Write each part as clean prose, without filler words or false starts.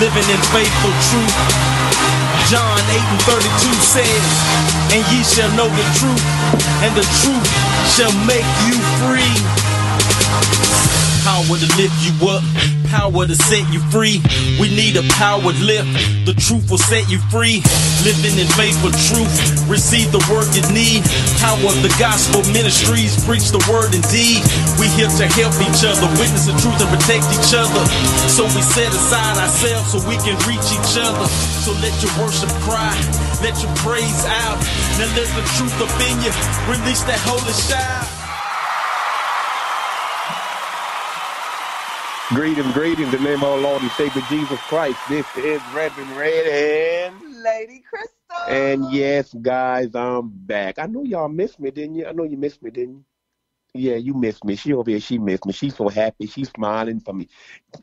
living in faithful truth. John 8:32 says, and ye shall know the truth, and the truth shall make you free. Power to lift you up, power to set you free. We need a power lift, the truth will set you free. Living in faithful truth, receive the word you need. Power of the Gospel Ministries, preach the word indeed. We here to help each other, witness the truth and protect each other. So we set aside ourselves so we can reach each other. So let your worship cry, let your praise out. Now let the truth up in you, release that holy shout. Greetings, greetings, in the name of our Lord and Savior Jesus Christ. This is Reverend Red and Lady Crystal. And yes, guys, I'm back. I know y'all missed me, didn't you? I know you missed me, didn't you? Yeah, you missed me. She over here, she missed me. She's so happy. She's smiling for me.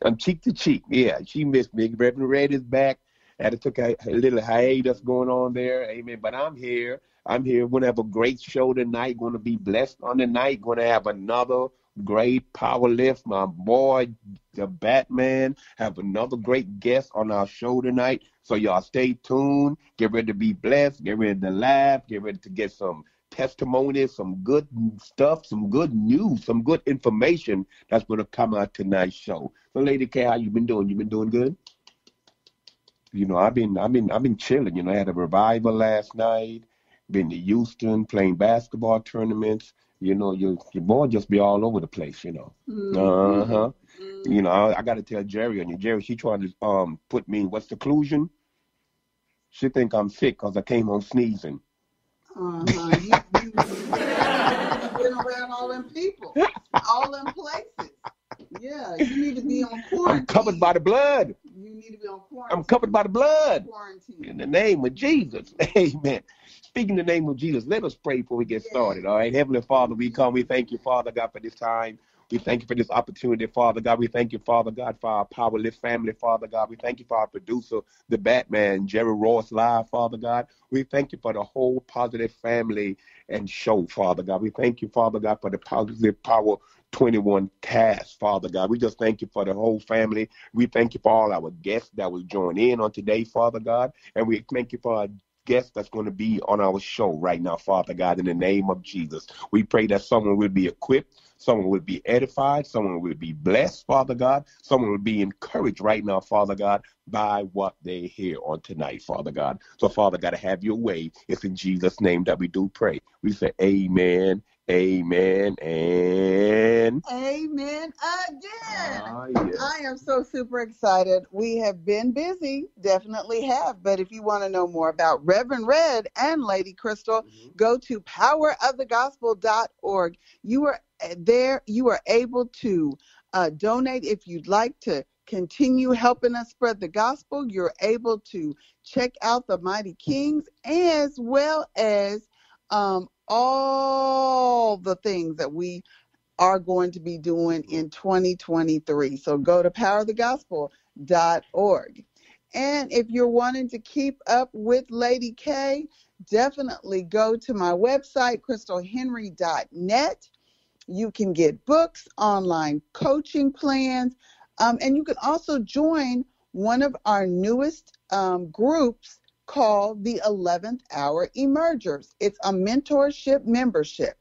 I'm cheek to cheek. Yeah, she missed me. Reverend Red is back. I took a little hiatus going on there. Amen. But I'm here. I'm here. We're going to have a great show tonight. Going to be blessed on the night. Going to have another great power lift. My boy, the Batman, have another great guest on our show tonight. So y'all stay tuned. Get ready to be blessed. Get ready to laugh. Get ready to get some testimonies, some good stuff, some good news, some good information that's going to come out tonight's show. So, Lady K, how you been doing? You been doing good? You know, I've been chilling. You know, I had a revival last night. Been to Houston playing basketball tournaments. You know, your boy just be all over the place, you know. You know, I got to tell Jerry, and Jerry, she tried to put me in what's the occlusion? She think I'm sick because I came home sneezing. You've been around all them people, all them places. Yeah, you need to be on quarantine. I'm covered by the blood. You need to be on quarantine. I'm covered by the blood. Quarantine. In the name of Jesus. Amen. Speaking in the name of Jesus, let us pray before we get started, all right? Heavenly Father, we come. We thank you, Father God, for this time. We thank you for this opportunity, Father God. We thank you, Father God, for our Power Lift family, Father God. We thank you for our producer, the Batman, Jerry Royce Live, Father God. We thank you for the whole Positive family and show, Father God. We thank you, Father God, for the Positive Power 21 cast, Father God. We just thank you for the whole family. We thank you for all our guests that will join in on today, Father God. And we thank you for our guest that's going to be on our show right now, Father God, in the name of Jesus. We pray that someone will be equipped, someone will be edified, someone will be blessed, Father God, someone will be encouraged right now, Father God, by what they hear on tonight, Father God. So, Father God, have your way. It's in Jesus' name that we do pray. We say amen, amen, and amen again. Yes. I am so super excited. We have been busy, definitely have, but if you want to know more about Reverend Red and Lady Crystal, go to powerofthegospel.org. You are able to donate if you'd like to continue helping us spread the gospel. You're able to check out the Mighty Kings, as well as all the things that we are going to be doing in 2023. So go to powerofthegospel.org. And if you're wanting to keep up with Lady K, definitely go to my website, crystalhenry.net. You can get books, online coaching plans, and you can also join one of our newest groups called the 11th Hour Emergers. It's a mentorship membership.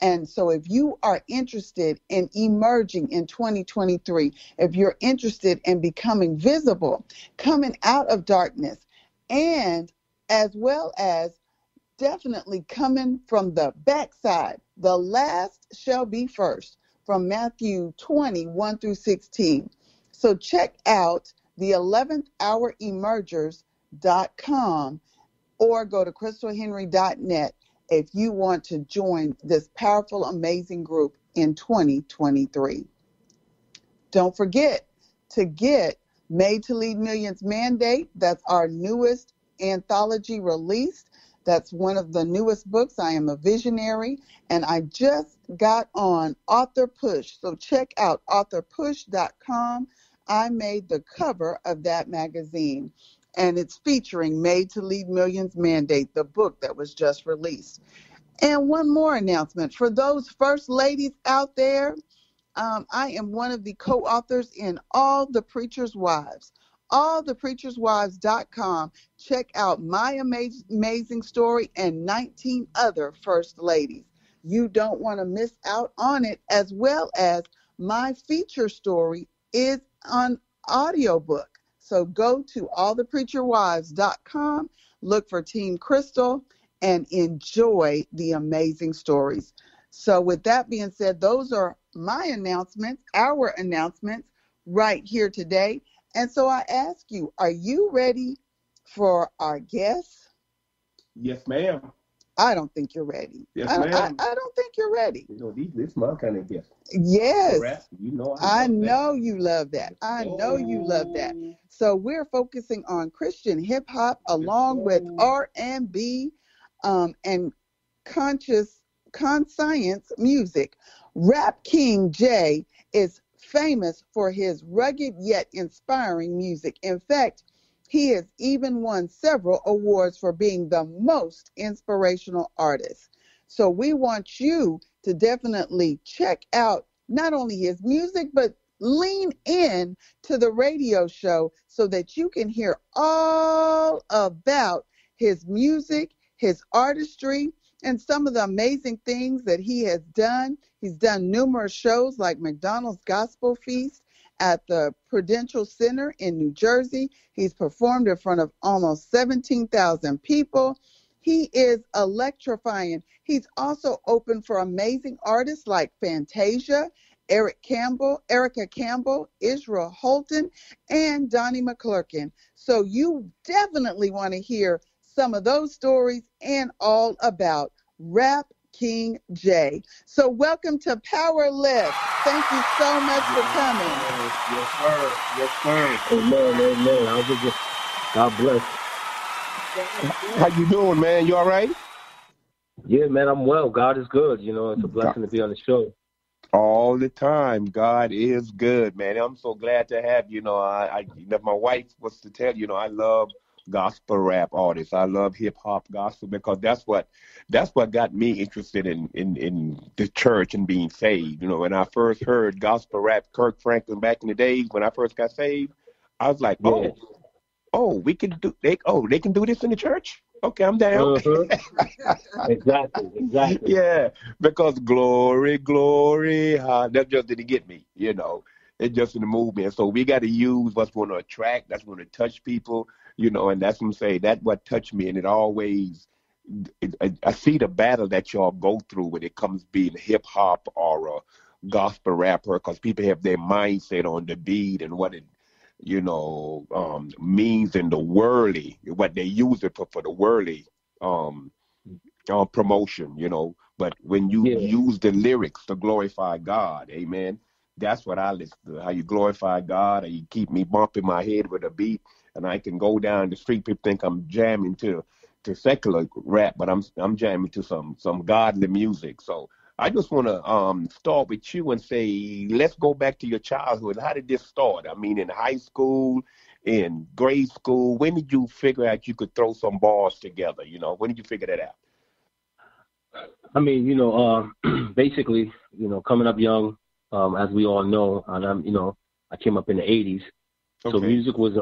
And so if you are interested in emerging in 2023, if you're interested in becoming visible, coming out of darkness, and as well as definitely coming from the backside, the last shall be first, from Matthew 20:1 through 16. So check out the 11th Hour Emergers.com or go to crystalhenry.net if you want to join this powerful, amazing group in 2023. Don't forget to get Made to Lead Millions Mandate. That's our newest anthology release. That's one of the newest books. I am a visionary, and I just got on Author Push. So check out AuthorPush.com. I made the cover of that magazine, and it's featuring Made to Lead Millions Mandate, the book that was just released. And one more announcement. For those first ladies out there, I am one of the co-authors in All the Preacher's Wives. AllThePreacher'sWives.com. Check out my amazing story and 19 other First Ladies. You don't want to miss out on it, as well as my feature story is on audiobook. So go to allthepreacher'swives.com, look for Team Crystal, and enjoy the amazing stories. So with that being said, those are my announcements, our announcements right here today. And so I ask you, are you ready for our guest? Yes, ma'am. I don't think you're ready. Yes, ma'am. I don't think you're ready. You know, this is my kind of guest. Yes. Rap, you know I know you love that. I know you love that. So we're focusing on Christian hip hop along with R&B and conscience music. Rap King J is famous for his rugged yet inspiring music. In fact, he has even won several awards for being the most inspirational artist. So we want you to definitely check out not only his music, but lean in to the radio show so that you can hear all about his music, his artistry, and some of the amazing things that he has done. He's done numerous shows like McDonald's Gospel Feast at the Prudential Center in New Jersey. He's performed in front of almost 17,000 people. He is electrifying. He's also open for amazing artists like Fantasia, Erica Campbell, Israel Holton, and Donnie McClurkin. So you definitely want to hear some of those stories and all about Rap King J. So welcome to Power Lift. Thank you so much for coming. Yes, sir. Yes, sir. Amen, amen. God bless. How you doing, man? You all right? Yeah, man, I'm well. God is good. You know, it's a blessing to be on the show. All the time. God is good, man. I'm so glad to have you. You know, my wife was to tell you, I love gospel rap artists. I love hip hop gospel because that's what got me interested in the church and being saved. You know, when I first heard gospel rap, Kirk Franklin back in the days when I first got saved, I was like, they can do this in the church? Okay, I'm down. Uh-huh. Exactly. Yeah, because glory, glory, that just didn't get me, It just in the movement. So we got to use what's going to attract, that's going to touch people, and that's what I'm saying. That's what touched me. And it always, I see the battle that y'all go through when it comes being hip hop or a gospel rapper, because people have their mindset on the beat and what it, means in the worldly, what they use it for the worldly promotion, But when you use the lyrics to glorify God, amen. That's what I listen to, how you glorify God, and you keep me bumping my head with a beat, and I can go down the street. People think I'm jamming to secular rap, but I'm jamming to some godly music. So I just want to start with you and say, let's go back to your childhood. How did this start? I mean, in high school, in grade school, when did you figure out you could throw some bars together? When did you figure that out? I mean, basically, coming up young, as we all know, and I came up in the 80s, so music was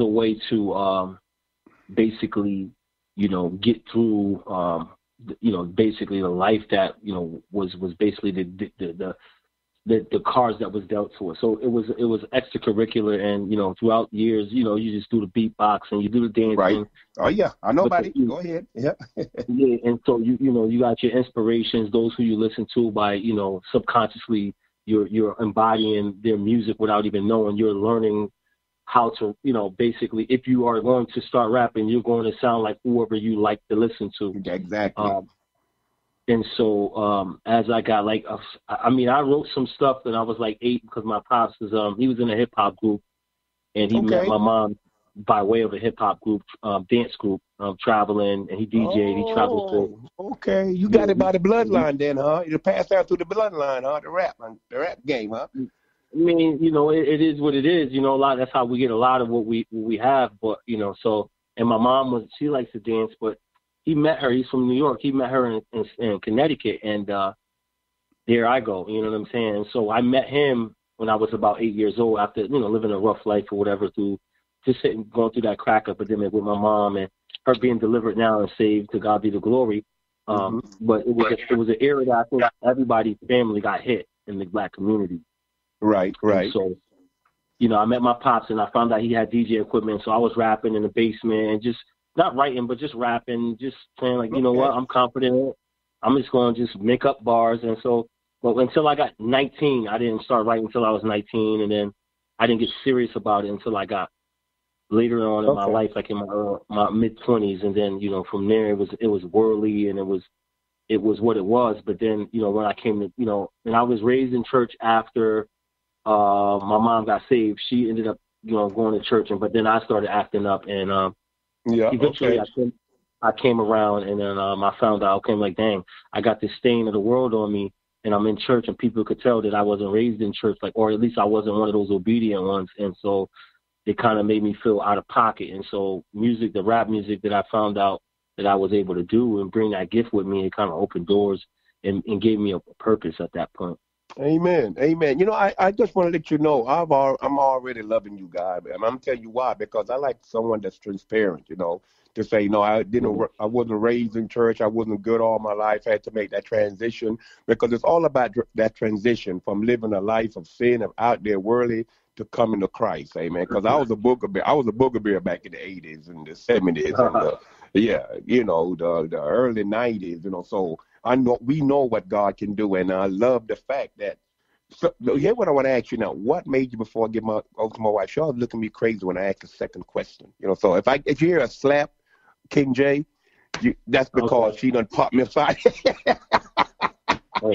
a way to basically, get through, basically the life that was basically the cards that was dealt to us. So it was extracurricular, and throughout years, you just do the beatbox and you do the dancing. Right. Oh yeah, I know about it. Go ahead. Yeah. Yeah, and so you got your inspirations, those who you listen to by subconsciously you're embodying their music without even knowing. You're learning how to basically, if you are going to start rapping, you're going to sound like whoever you like to listen to. Exactly. And so as I got I wrote some stuff when I was like 8 because my pops was he was in a hip hop group, and he met my mom by way of a hip hop group, dance group, traveling, and he DJ'd. He traveled to. Okay, you got it by the bloodline then, huh? You passed down through the bloodline, huh? The rap game, huh? I mean, it is what it is. A lot. That's how we get a lot of what we have. But so and my mom she likes to dance, but. He met her. He's from New York. He met her in Connecticut, and there I go. You know what I'm saying? So I met him when I was about 8 years old, after, you know, living a rough life or whatever, through just going through that crack epidemic with my mom, and her being delivered now and saved, to God be the glory. But it was an era that I think everybody's family got hit in the black community. Right, right. And so, you know, I met my pops and I found out he had DJ equipment. So I was rapping in the basement and just not writing, but just rapping, just saying, like, you know what, I'm confident. I'm just going to just make up bars. And so, but until I got 19, I didn't start writing until I was 19. And then I didn't get serious about it until I got later on in my life, like in my mid-20s. And then, you know, from there, it was worldly, and it was what it was. But then, you know, when I came to, you know, and I was raised in church after my mom got saved. She ended up, you know, going to church, and but then I started acting up, and eventually I came around, and then I found out, okay, I'm like, dang, I got this stain of the world on me, and I'm in church, and people could tell that I wasn't raised in church, like, or at least I wasn't one of those obedient ones. And so it kind of made me feel out of pocket. And so music, the rap music that I found out that I was able to do and bring that gift with me, it kind of opened doors and gave me a purpose at that point. Amen. Amen. You know, I just want to let you know, I'm already loving you, God. And I'm telling you why, because I like someone that's transparent, you know, to say, no, I wasn't raised in church. I wasn't good all my life. I had to make that transition, because it's all about that transition from living a life of sin, of out there worldly, to coming to Christ, amen. Because I was a booger bear back in the 80s and the 70s, and the early 90s, you know. So we know what God can do, and I love the fact that. So here's what I want to ask you now: what made you, before I give my over to my wife, she always look at me crazy when I ask the second question, you know. So if you hear a slap, King J, that's because she done popped me aside. Hey,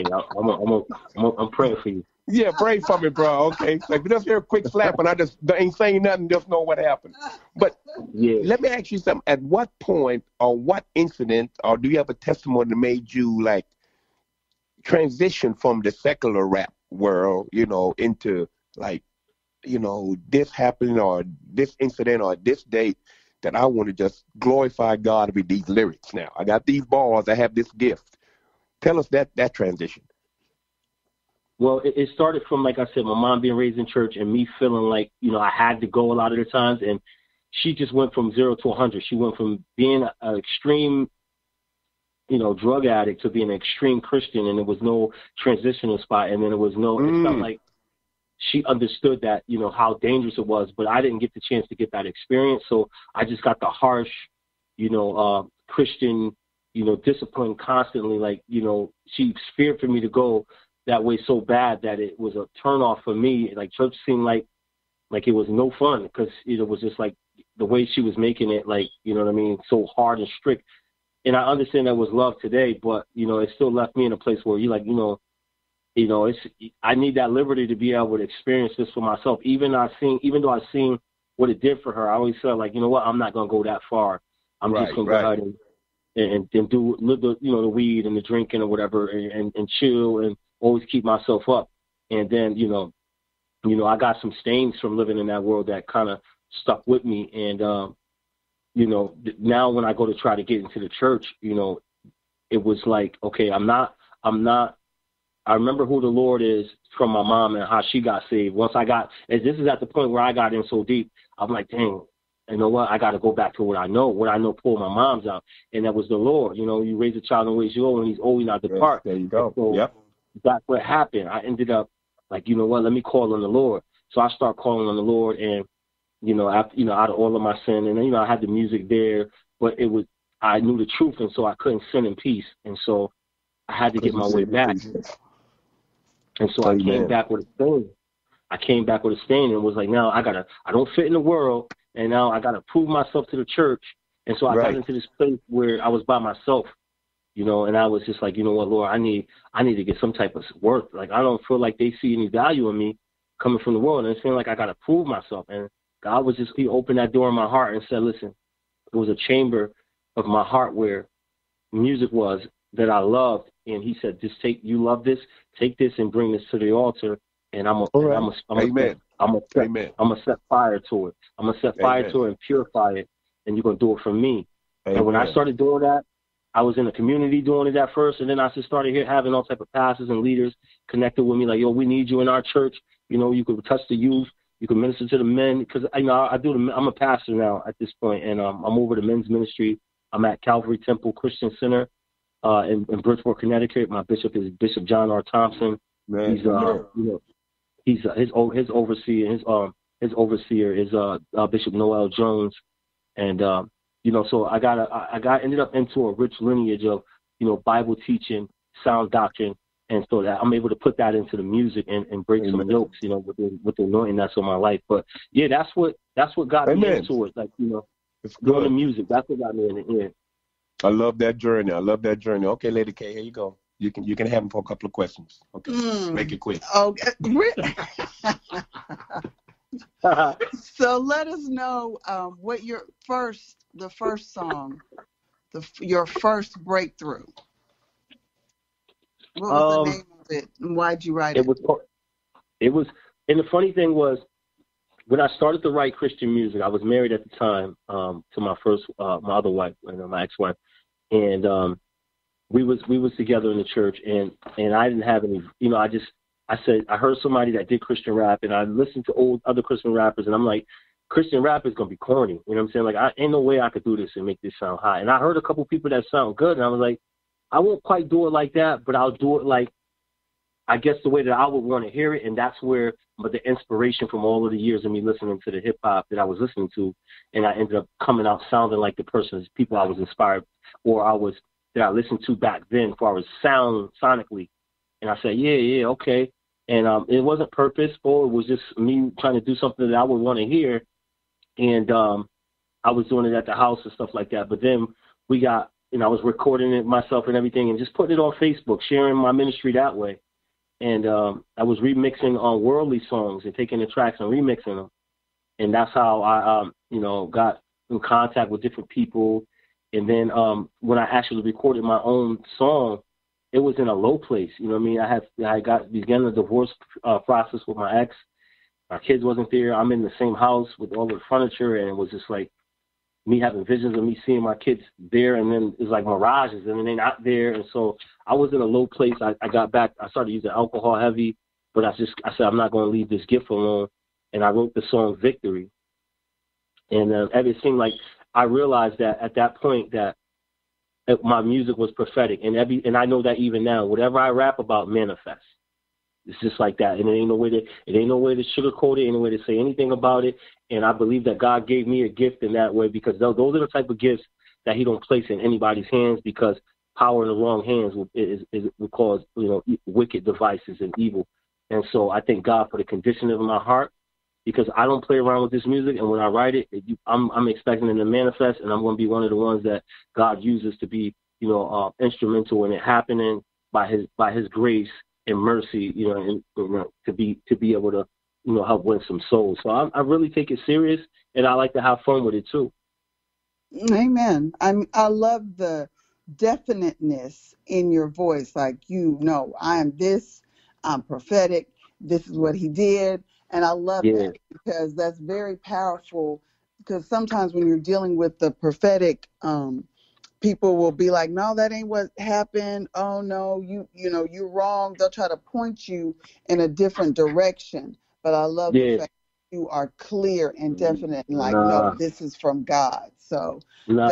I'm praying for you. Yeah, pray for me, bro. Okay, so if you just hear a quick slap and I just ain't saying nothing, just know what happened. But let me ask you something. At what point, or what incident, or do you have a testimony that made you like transition from the secular rap world, you know, into like, you know, this happened or this incident or this date that I want to just glorify God with these lyrics? Now I got these bars. I have this gift. Tell us that transition. Well, it started from, like I said, my mom being raised in church and me feeling like, you know, I had to go a lot of the times. And she just went from 0 to 100. She went from being an extreme, you know, drug addict to being an extreme Christian. And there was no transitional spot. And then there was no, it felt like she understood that, you know, how dangerous it was. But I didn't get the chance to get that experience. So I just got the harsh, you know, Christian, you know, discipline constantly. Like, you know, she feared for me to go that way so bad that it was a turnoff for me. Like, church seemed like it was no fun, because it was just like the way she was making it, like, you know what I mean, so hard and strict. And I understand that was love today, but, you know, it still left me in a place where you know, it's, I need that liberty to be able to experience this for myself. Even though I've seen what it did for her, I always felt like, you know what, I'm not going to go that far. I'm just going to go ahead and do the, you know, the weed and the drinking or whatever, and chill and always keep myself up. And then, you know, I got some stains from living in that world that kind of stuck with me. And, you know, now when I go to try to get into the church, you know, it was like, okay, I remember who the Lord is from my mom and how she got saved. This is at the point where I got in so deep, I'm like, dang, you know what? I got to go back to what I know pulled my mom's out. And that was the Lord. You know, you raise a child in the ways you owe, and he's always not depart. There you go. So, yep. That's what happened. I ended up like, you know what, let me call on the Lord. So I start calling on the Lord, and, you know, after, you know, out of all of my sin, and, you know, I had the music there, but I knew the truth, and so I couldn't sin in peace. And so I had to get my way back. And so I came back with a stain. And was like, now I don't fit in the world, and now I got to prove myself to the church. And so I got into this place where I was by myself. You know, and I was just like, you know what, Lord, I need to get some type of worth. Like, I don't feel like they see any value in me coming from the world. And it seemed like I got to prove myself. And God was just, he opened that door in my heart and said, listen, it was a chamber of my heart where music was that I loved. And he said, just take this and bring this to the altar. And I'm going to set fire to it. I'm going to set fire to it and purify it. And you're going to do it for me. Amen. And when I started doing that, I was in the community doing it at first, and then I just started having all type of pastors and leaders connected with me, like, yo, we need you in our church. You know, you could touch the youth. You can minister to the men, because you know I'm a pastor now at this point, and I'm over the men's ministry. I'm at Calvary Temple Christian Center in Bridgeport, Connecticut. My bishop is Bishop John R. Thompson. Man, his overseer is Bishop Noel Jones, and so I ended up into a rich lineage of Bible teaching, sound doctrine. And so that I'm able to put that into the music and break Amen. Some yokes, with the anointing that's on my life. But yeah, that's what got Amen. Me into it. Like, doing the music, that's what got me in it. Yeah. I love that journey. Okay, Lady K, here you go. You can have them for a couple of questions. Okay, make it quick. Okay. So let us know what your first breakthrough. What was the name of it, and why'd you write it? It was, and the funny thing was, when I started to write Christian music, I was married at the time to my first, my other wife, my ex-wife, and we was together in the church, and I didn't have any, I heard somebody that did Christian rap, and I listened to other Christian rappers, and I'm like, Christian rap is gonna be corny, I'm saying? Like, I ain't no way I could do this and make this sound hot. And I heard a couple people that sound good, and I was like, I won't quite do it like that, but I'll do it like, I guess, the way that I would want to hear it. And that's where the inspiration from all of the years of me listening to the hip hop that I was listening to, and I ended up coming out sounding like the person's people I was inspired that I listened to back then as far as sound sonically. And I said, yeah, okay. And it wasn't purposeful. It was just me trying to do something that I would want to hear. And I was doing it at the house and stuff like that. But then we got, I was recording it myself and everything and just putting it on Facebook, sharing my ministry that way. And I was remixing on worldly songs and taking the tracks and remixing them. And that's how I, got in contact with different people. And then when I actually recorded my own song, it was in a low place. You know what I mean? I began the divorce process with my ex. Our kids wasn't there. I'm in the same house with all the furniture, and it was just like, me having visions of me seeing my kids there, and then it's like mirages, and then they're not there. And so I was in a low place. I got back. I started using alcohol heavy, but I said, I'm not going to leave this gift alone. And I wrote the song Victory. And it seemed like I realized that at that point that my music was prophetic. And I know that even now, whatever I rap about manifests. It's just like that, and it ain't no way to sugarcoat it, ain't no way to say anything about it. And I believe that God gave me a gift in that way, because those are the type of gifts that He don't place in anybody's hands, because power in the wrong hands will cause wicked devices and evil. And so I thank God for the condition of my heart, because I don't play around with this music, and when I write it, I'm expecting it to manifest, and I'm going to be one of the ones that God uses to be instrumental in it happening by His grace and mercy, and to be able to, help win some souls. So I really take it serious, and I like to have fun with it too. Amen. I love the definiteness in your voice. Like, I am this. I'm prophetic. This is what He did, and I love that, because that's very powerful. Because sometimes when you're dealing with the prophetic, people will be like, no, that ain't what happened. Oh, no, you're wrong. They'll try to point you in a different direction. But I love the fact that you are clear and definite and like, no, this is from God. So No.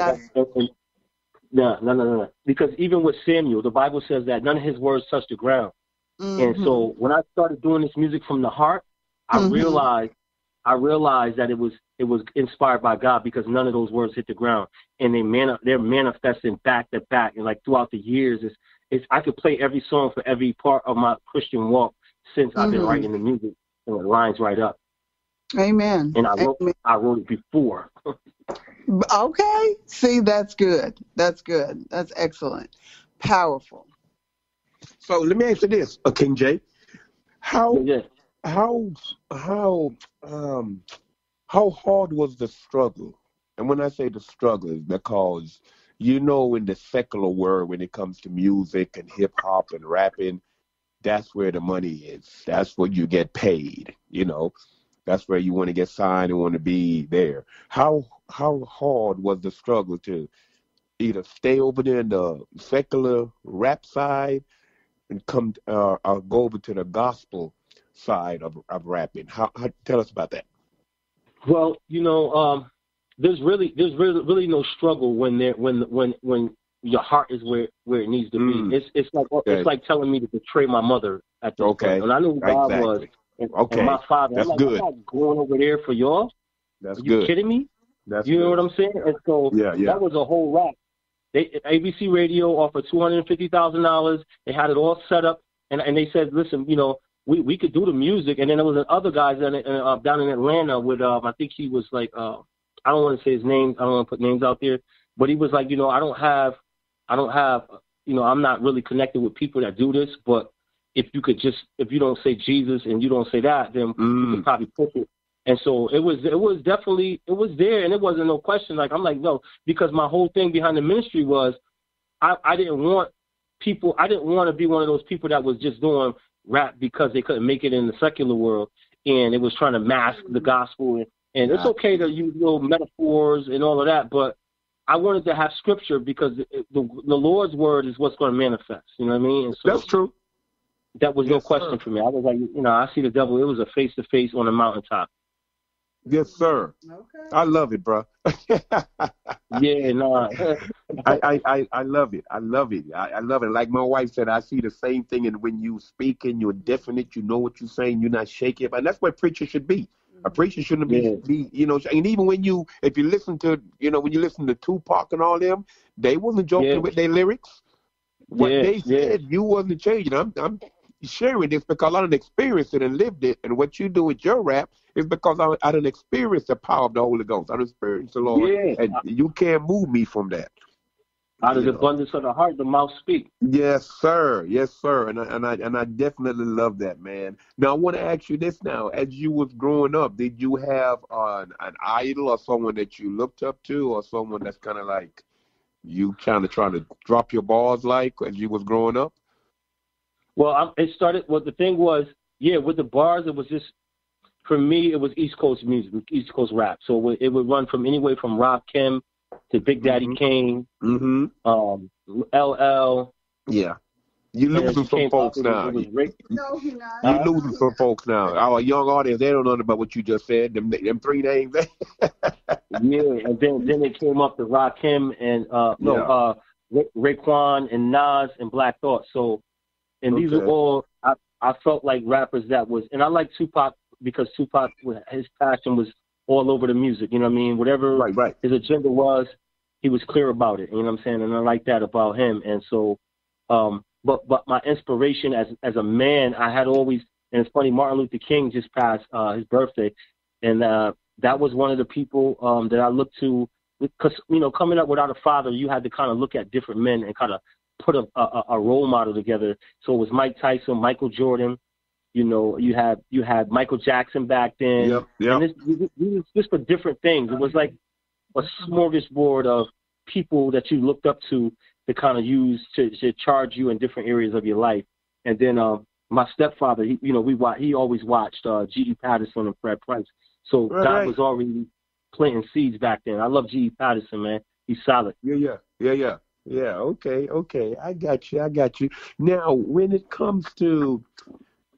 Because even with Samuel, the Bible says that none of his words touched the ground. Mm-hmm. And so when I started doing this music from the heart, I realized that it was inspired by God, because none of those words hit the ground, and they're manifesting back to back, and like throughout the years, I could play every song for every part of my Christian walk since I've been writing the music, and it lines right up. Amen. And I wrote it before. Okay, see, that's good. That's excellent. Powerful. So let me answer this, King J. How hard was the struggle? And when I say the struggle, is because, in the secular world, when it comes to music and hip hop and rapping, that's where the money is. That's where you get paid. That's where you want to get signed and want to be there. How hard was the struggle to either stay over there in the secular rap side and come or go over to the gospel side of rapping. How tell us about that? Well, you know, there's really no struggle when your heart is where it needs to be. It's like telling me to betray my mother at the point. And I knew who God was and my father. That's good. I'm not going over there for y'all. That's good. Are you kidding me? That's you know what I'm saying? And so that was a whole rap. ABC Radio offered $250,000. They had it all set up, and they said, listen, you know, we could do the music. And then there was other guys down in Atlanta with, I think he was like, I don't want to say his name. I don't want to put names out there. But he was like, you know, I'm not really connected with people that do this. But if you don't say Jesus and you don't say that, then you can probably push it. And so it was definitely there, and it wasn't no question. Like, I'm like, no, because my whole thing behind the ministry was I didn't want to be one of those people that was just doing rap because they couldn't make it in the secular world, and it was trying to mask the gospel. And it's okay to use little metaphors and all of that, but I wanted to have scripture because the Lord's word is what's going to manifest. You know what I mean? And so, that's true. That was no question for me. I was like, you know, I see the devil. It was a face-to-face on a mountaintop. Yes, sir. Okay. I love it, bro. I love it. I love it. I love it. Like my wife said, I see the same thing. And when you speak and you're definite, you know what you're saying. You're not shaky. And that's what preacher should be. A preacher shouldn't be, you know. And even when you listen to Tupac and all them, they wasn't joking with their lyrics. What they said, you wasn't changing. I'm sharing this because I done experienced it and lived it. And what you do with your rap is because I done experienced the power of the Holy Ghost. I done experienced the Lord. Yeah. And you can't move me from that. Out of the abundance of the heart, the mouth speaks. Yes, sir. Yes, sir. And I definitely love that, man. Now, I want to ask you this now. As you was growing up, did you have an idol or someone that you looked up to, or someone that's kind of like you trying to drop your balls like as you was growing up? Well, the thing was, with the bars, it was just, for me, it was East Coast music, East Coast rap. So it would run from anywhere from Rakim to Big Daddy King, LL. Yeah. You're losing some folks now. You're losing some folks now. Our young audience, they don't know about what you just said, them three names. And then it came up to Rakim and Raekwon and Nas and Black Thought. So, and these are all, I felt like rappers that was, and I like Tupac because Tupac, his passion was all over the music, you know what I mean? Whatever his agenda was, he was clear about it, you know what I'm saying? And I like that about him. And so, but my inspiration as a man, I had always, and it's funny, Martin Luther King just passed his birthday, and that was one of the people that I looked to, because, you know, coming up without a father, you had to kind of look at different men and kind of put a role model together. So it was Mike Tyson, Michael Jordan. You know, you had Michael Jackson back then. And this were different things. It was like a smorgasbord of people that you looked up to kind of use to charge you in different areas of your life. And then my stepfather, he always watched G.E. Patterson and Fred Price. So God was already planting seeds back then. I love G.E. Patterson, man. He's solid. Yeah. Okay. I got you. Now, when it comes to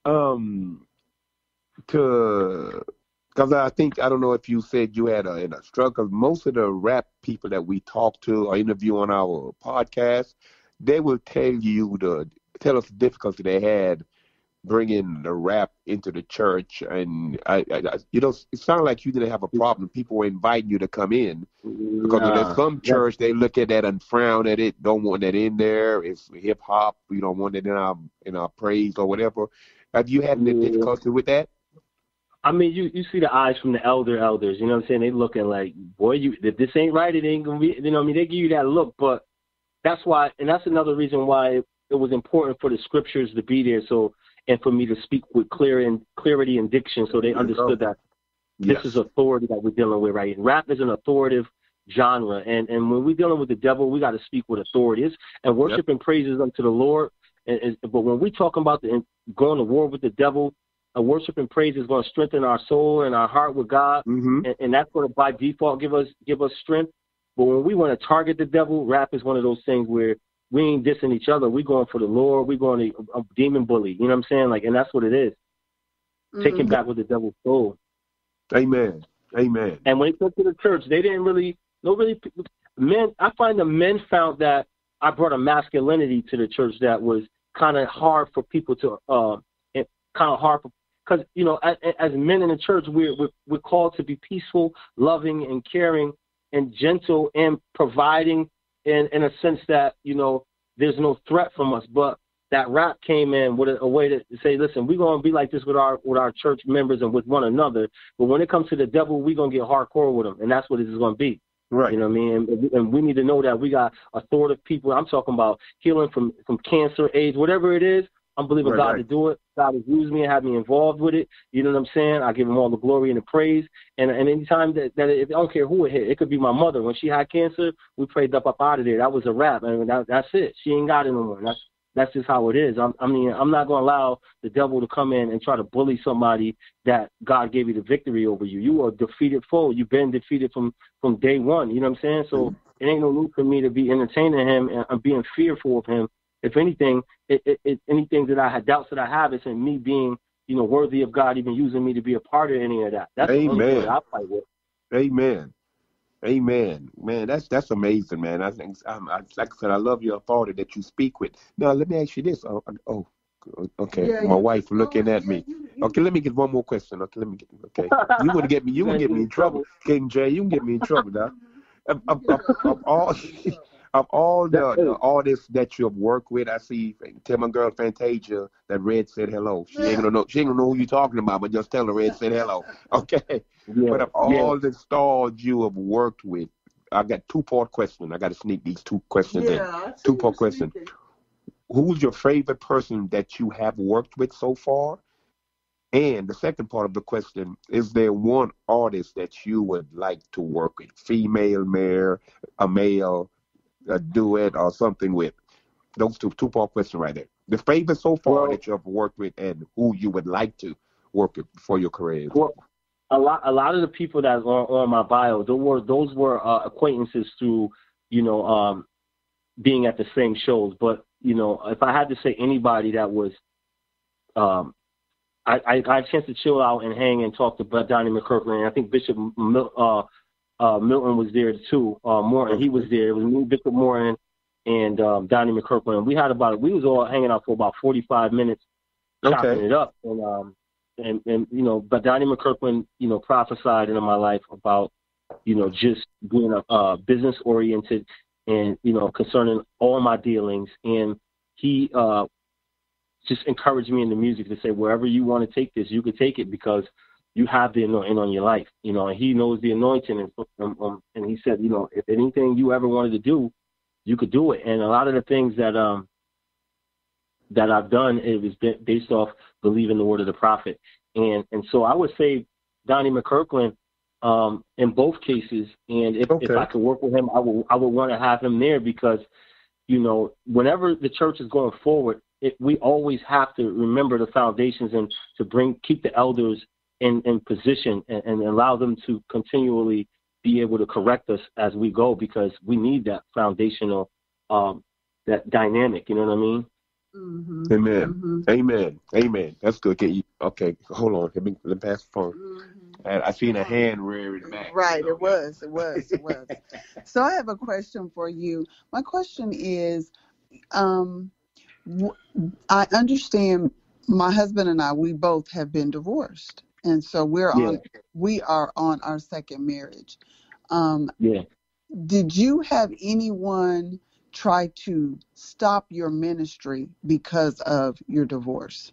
because I don't know if you said you had a struggle, because most of the rap people that we talk to or interview on our podcast, they will tell us the difficulty they had bringing the rap into the church. And it sounded like you didn't have a problem. People were inviting you to come in, because there's some church, they look at that and frown at it, don't want that in there. It's hip hop. We don't want it in our praise or whatever. Have you had any difficulty with that? I mean, you see the eyes from the elders, you know what I'm saying? They looking like, boy, if this ain't right, it ain't going to be, you know what I mean? They give you that look, but that's why, and that's another reason why it was important for the scriptures to be there, so, and for me to speak with clarity and diction, so they understood that this is authority that we're dealing with, right? And rap is an authoritative genre, and when we're dealing with the devil, we got to speak with authorities, and worship and praises unto the Lord. But when we talking about going to war with the devil, a worship and praise is going to strengthen our soul and our heart with God, and that's going to by default give us strength. But when we want to target the devil, rap is one of those things where we ain't dissing each other. We going for the Lord. We going to a demon bully. You know what I'm saying? Like, and that's what it is. taken back what the devil stole. Amen. Amen. And when it comes to the church, they didn't really, nobody, men, I find the men found that I brought a masculinity to the church that was kind of hard for people to, kind of hard for, because, you know, as men in the church, we're called to be peaceful, loving, and caring, and gentle, and providing in a sense that, you know, there's no threat from us. But that rap came in with a way to say, listen, we're going to be like this with our church members and with one another. But when it comes to the devil, we're going to get hardcore with him, and that's what this is going to be. Right. You know what I mean? And we need to know that we got authoritative people. I'm talking about healing from cancer, AIDS, whatever it is. I'm believing God to do it. God has used me and had me involved with it. You know what I'm saying? I give him all the glory and the praise. And any time that I don't care who it hit, it could be my mother. When she had cancer, we prayed up out of there. That was a wrap. I mean, that's it. She ain't got it no more. That's just how it is. I'm not going to allow the devil to come in and try to bully somebody that God gave you the victory over you. You are a defeated foe. You've been defeated from day one. You know what I'm saying? So it ain't no need for me to be entertaining him and being fearful of him. If anything, anything that I had doubts that I have, it's in me being, you know, worthy of God even using me to be a part of any of that. That's the only thing that I fight with. Amen. Amen, man. That's amazing, man. I think, like I said, I love your authority that you speak with. Now, let me ask you this. Oh, okay. Yeah, my wife looking at me. Okay, let me get one more question. Okay, let me get. Okay, you want to get me? You want to get me in trouble, King Jay? You can get me in trouble now. Of all the artists that you have worked with, I see. Tell my girl Fantasia that Red said hello. She ain't gonna know. She ain't gonna know who you're talking about, but just tell her Red said hello. Okay. Yeah, but of all the stars you have worked with, I got two-part question. I got to sneak these two questions in. Two-part question. Who's your favorite person that you have worked with so far? And the second part of the question, is there one artist that you would like to work with? Female, male, a male, a duet or something with? Those two-part question right there. The favorite so far that you have worked with and who you would like to work with for your career. Well, a lot of the people that are on my bio, those were acquaintances through, you know, being at the same shows. But, you know, if I had to say anybody that was, I got a chance to chill out and hang and talk to Donnie McClurkin, and I think Bishop Milton was there too. Morton, he was there. It was me, Victor Morton, and Donnie McClurkin. We was all hanging out for about 45 minutes, chopping it up. And you know, but Donnie McClurkin, you know, prophesied into my life about, you know, just being a business oriented and, you know, concerning all my dealings. And he just encouraged me in the music to say, wherever you want to take this, you could take it because you have the anointing on your life, you know, and he knows the anointing. And he said, you know, if anything you ever wanted to do, you could do it. And a lot of the things that I've done, it was based off believing the word of the prophet. And so I would say Donnie McClurkin in both cases. And if I could work with him, I would want to have him there because, you know, whenever the church is going forward, we always have to remember the foundations and to keep the elders in position and allow them to continually be able to correct us as we go because we need that foundational, that dynamic, you know what I mean? Mm-hmm. Amen. Mm-hmm. Amen. Amen. That's good. Okay, hold on. Let me pass the phone. Mm-hmm. I seen a hand rearing back. Right. So. It was. So I have a question for you. My question is, I understand my husband and I, we both have been divorced, and so we are on our second marriage. Did you have anyone try to stop your ministry because of your divorce?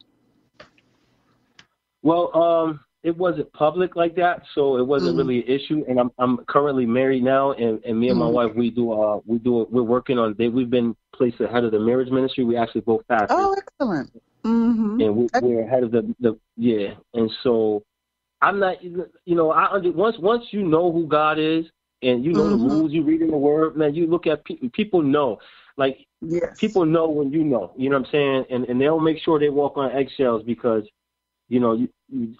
Well, it wasn't public like that, so it wasn't really an issue. And I'm currently married now, and me and my wife, we're working on it. We've been placed ahead of the marriage ministry. We actually both fasted. Oh, excellent. Mm-hmm. And we're ahead of the. And so I'm not, you know, once you know who God is, and you know the rules, you read in the Word, man, you look at people know. Like, people know when you know what I'm saying? And they'll make sure they walk on eggshells because, you know,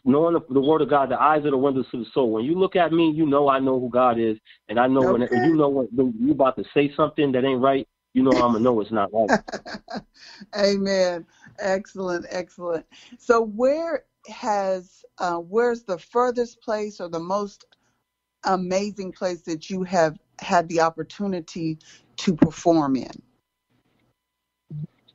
knowing the Word of God, the eyes are the windows to the soul. When you look at me, you know I know who God is, and I know when you know when you're about to say something that ain't right, you know I'm going to know it's not right. Amen. Excellent. So where has, where's the furthest place or the most amazing place that you have had the opportunity to perform in?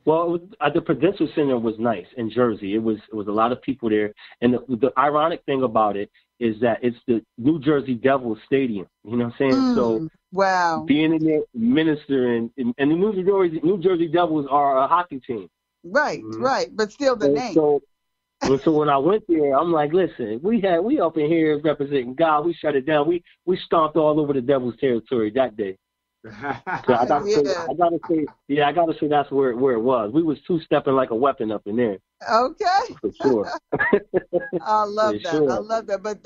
Well, it was, the Prudential Center was nice in Jersey. It was a lot of people there. And the ironic thing about it is that it's the New Jersey Devils Stadium. You know what I'm saying? So wow. Being in there, ministering, and the New Jersey Devils are a hockey team. Right, mm-hmm. right. But still the name. So when I went there, I'm like, listen, we up in here representing God. We shut it down. We stomped all over the Devil's territory that day. So I gotta say that's where it was. We was two-stepping like a weapon up in there. Okay, for sure. I love for that. Sure. I love that. But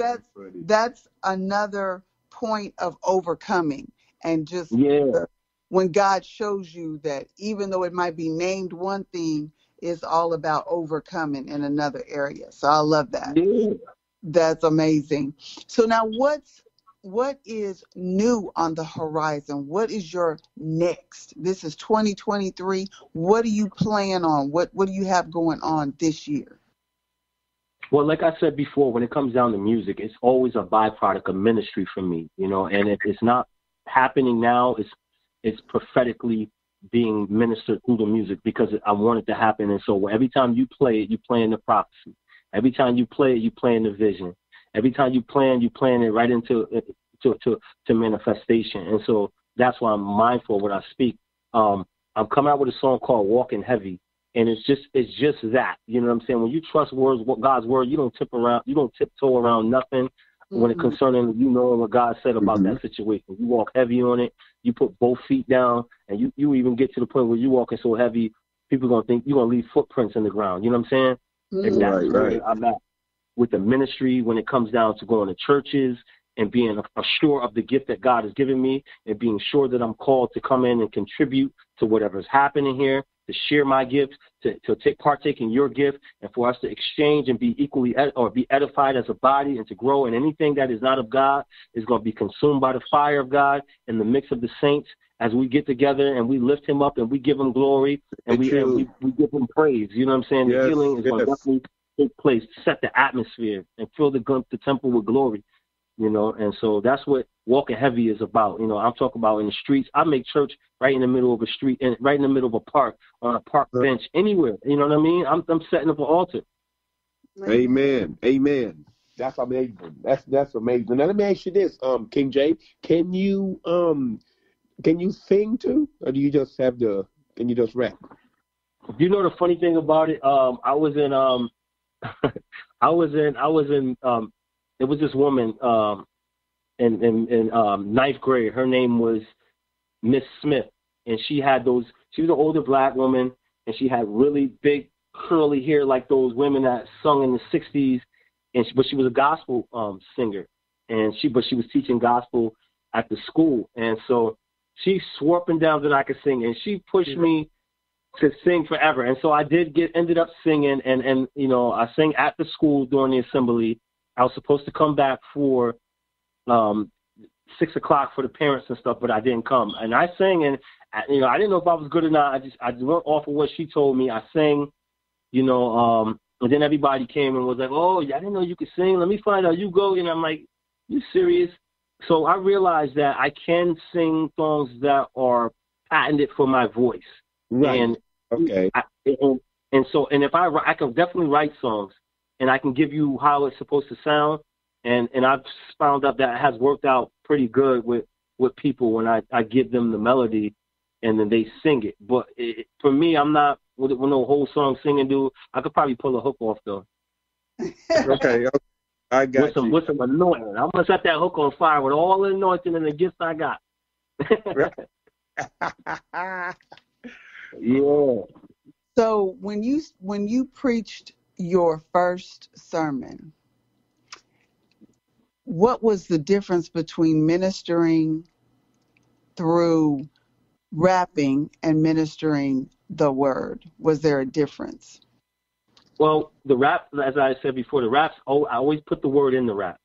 that's another point of overcoming and just when God shows you that even though it might be named one thing, it's all about overcoming in another area. So I love that. Yeah. That's amazing. So now what is new on the horizon? What is your next? This is 2023. What do you plan on? What do you have going on this year? Well, like I said before, when it comes down to music, it's always a byproduct of ministry for me, you know, and if it's not happening now, it's prophetically being ministered through the music because I want it to happen. And so every time you play it, you play in the prophecy. Every time you play it, you play in the vision. Every time you plan it right into to manifestation. And so that's why I'm mindful of what I speak. I'm coming out with a song called Walking Heavy, and it's just that. You know what I'm saying? When you trust words, God's word, you don't tiptoe around nothing mm-hmm. when it concerning you knowing what God said about mm-hmm. that situation. You walk heavy on it, you put both feet down, and you even get to the point where you're walking so heavy, people gonna think you're gonna leave footprints in the ground. You know what I'm saying? Mm-hmm. That's right. I'm at with the ministry when it comes down to going to churches and being sure of the gift that God has given me and being sure that I'm called to come in and contribute to whatever's happening here, to share my gift, to partake in your gift, and for us to exchange and be equally be edified as a body and to grow. And anything that is not of God is going to be consumed by the fire of God in the midst of the saints as we get together and we lift him up and we give him glory and we give him praise. You know what I'm saying? Yes, the healing is going to definitely take place, set the atmosphere, and fill the temple with glory, you know. And so that's what Walking Heavy is about. You know, I'm talking about in the streets. I make church right in the middle of a street, and right in the middle of a park, on a park bench, anywhere. You know what I mean? I'm setting up an altar. Amen. Amen. That's amazing. That's amazing. Now let me ask you this, King J, can you sing too, or do you just have can you just rap? You know the funny thing about it, it was this woman in ninth grade. Her name was Miss Smith, and she was an older black woman, and she had really big curly hair like those women that sung in the 60s, but she was a gospel singer, and she was teaching gospel at the school. And so she swore up and down that I could sing, and she pushed me to sing forever. And so I ended up singing, and you know, I sang at the school during the assembly. I was supposed to come back for 6 o'clock for the parents and stuff, but I didn't come. And I sang, and you know, I didn't know if I was good or not. I went off of what she told me. I sang, you know, and then everybody came and was like, "Oh, I didn't know you could sing. Let me find out. You go." And I'm like, "You serious?" So I realized that I can sing songs that are patented for my voice. Right. And okay. I can definitely write songs, and I can give you how it's supposed to sound, and I've found out that it has worked out pretty good with people when I give them the melody, and then they sing it. But for me, I'm not with no whole song singing, dude. I could probably pull a hook off though. Okay, I got you. With some anointing, I'm gonna set that hook on fire with all the anointing and the gifts I got. Yeah. So when you preached your first sermon, what was the difference between ministering through rapping and ministering the word? Was there a difference? Well, the rap, as I said before, the raps. Oh, I always put the word in the raps.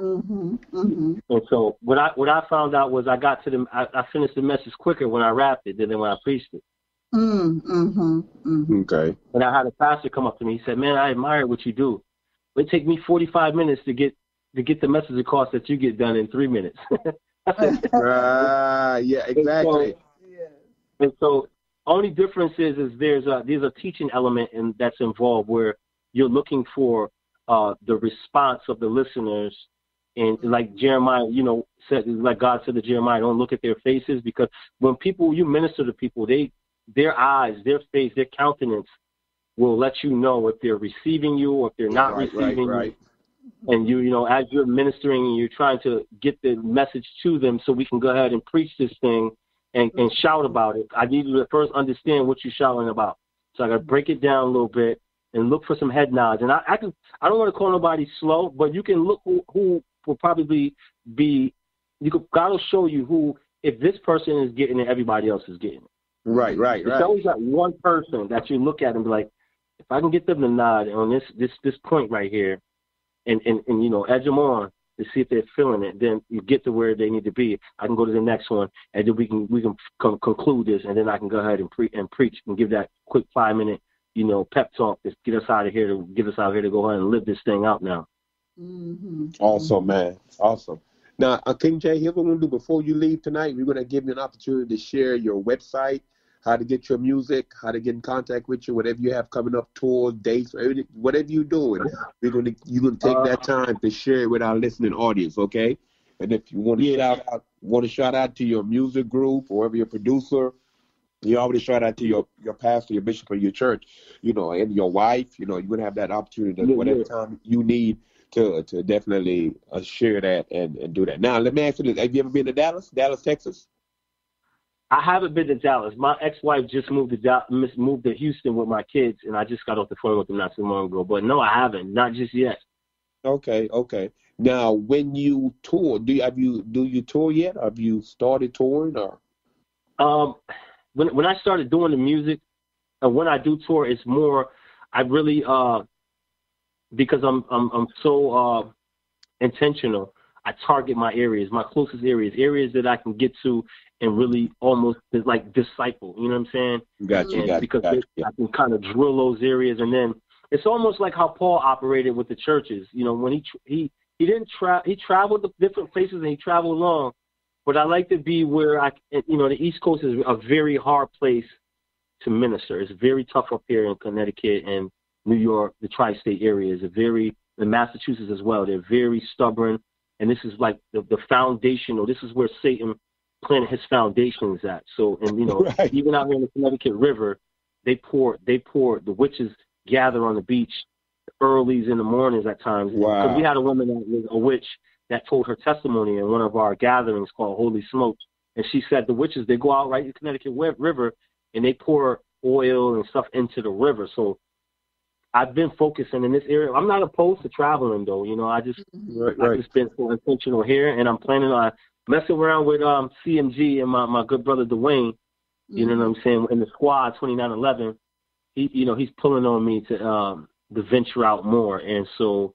Mm-hmm, mm-hmm. And so what I found out was I finished the message quicker when I rapped it than when I preached it. Mm-hmm, mm-hmm. Okay. And I had a pastor come up to me. He said, "Man, I admire what you do." It take me 45 minutes to get the message across that you get done in 3 minutes. Yeah, exactly. And so only difference is there's a teaching element in that's involved where you're looking for the response of the listeners. And like Jeremiah, said, like God said to Jeremiah, don't look at their faces, because when you minister to people, their eyes, their face, their countenance will let you know if they're receiving you or if they're not receiving you. And you as you're ministering and you're trying to get the message to them so we can go ahead and preach this thing and shout about it. I need you to first understand what you're shouting about. So I got to break it down a little bit and look for some head nods. And I don't want to call nobody slow, but you can look who will probably be, God will show you who, if this person is getting it, everybody else is getting it. Right. It's always like one person that you look at and be like, if I can get them to nod on this point right here and edge them on to see if they're feeling it, then you get to where they need to be. I can go to the next one, and then we can conclude this, and then I can go ahead and preach and give that quick 5 minute, pep talk to get us out of here to go ahead and live this thing out now. Mm-hmm. Awesome, man. Awesome. Now, King J, here's what we're going to do before you leave tonight. We're going to give you an opportunity to share your website, how to get your music, how to get in contact with you, whatever you have coming up, tours, dates, whatever you're doing. You're going to take that time to share it with our listening audience, okay? And if you want to shout out to your music group, or whoever your producer, you already shout out to your pastor, your bishop, or your church, and your wife, you're going to have that opportunity to whatever time you need to definitely share that and do that. Now, let me ask you this. Have you ever been to Dallas, Texas? I haven't been to Dallas. My ex-wife just moved to Houston with my kids, and I just got off the phone with them not too long ago. But no, I haven't, not just yet. Okay. Now, when you tour, do you tour yet? Have you started touring? Or? When I started doing the music, and when I do tour, it's more I really because I'm so intentional. I target my areas, my closest areas that I can get to and really almost like disciple, you know what I'm saying? Gotcha. I can kind of drill those areas. And then it's almost like how Paul operated with the churches. When he traveled to different places and he traveled long, but I like to be where the East Coast is a very hard place to minister. It's very tough up here in Connecticut and New York. The tri-state area is and Massachusetts as well. They're very stubborn. And this is like the foundational. This is where Satan planted his foundations at. So, and even out here in the Connecticut River, they pour. The witches gather on the beach, early in the mornings at times. Wow. Because we had a woman that was a witch that told her testimony in one of our gatherings called Holy Smoke, and she said the witches, they go out right in the Connecticut River and they pour oil and stuff into the river. So I've been focusing in this area. I'm not opposed to traveling, though. I've just been so intentional here, and I'm planning on messing around with CMG and my good brother Dwayne. You know what I'm saying? In the squad 2911, he's pulling on me to venture out more, and so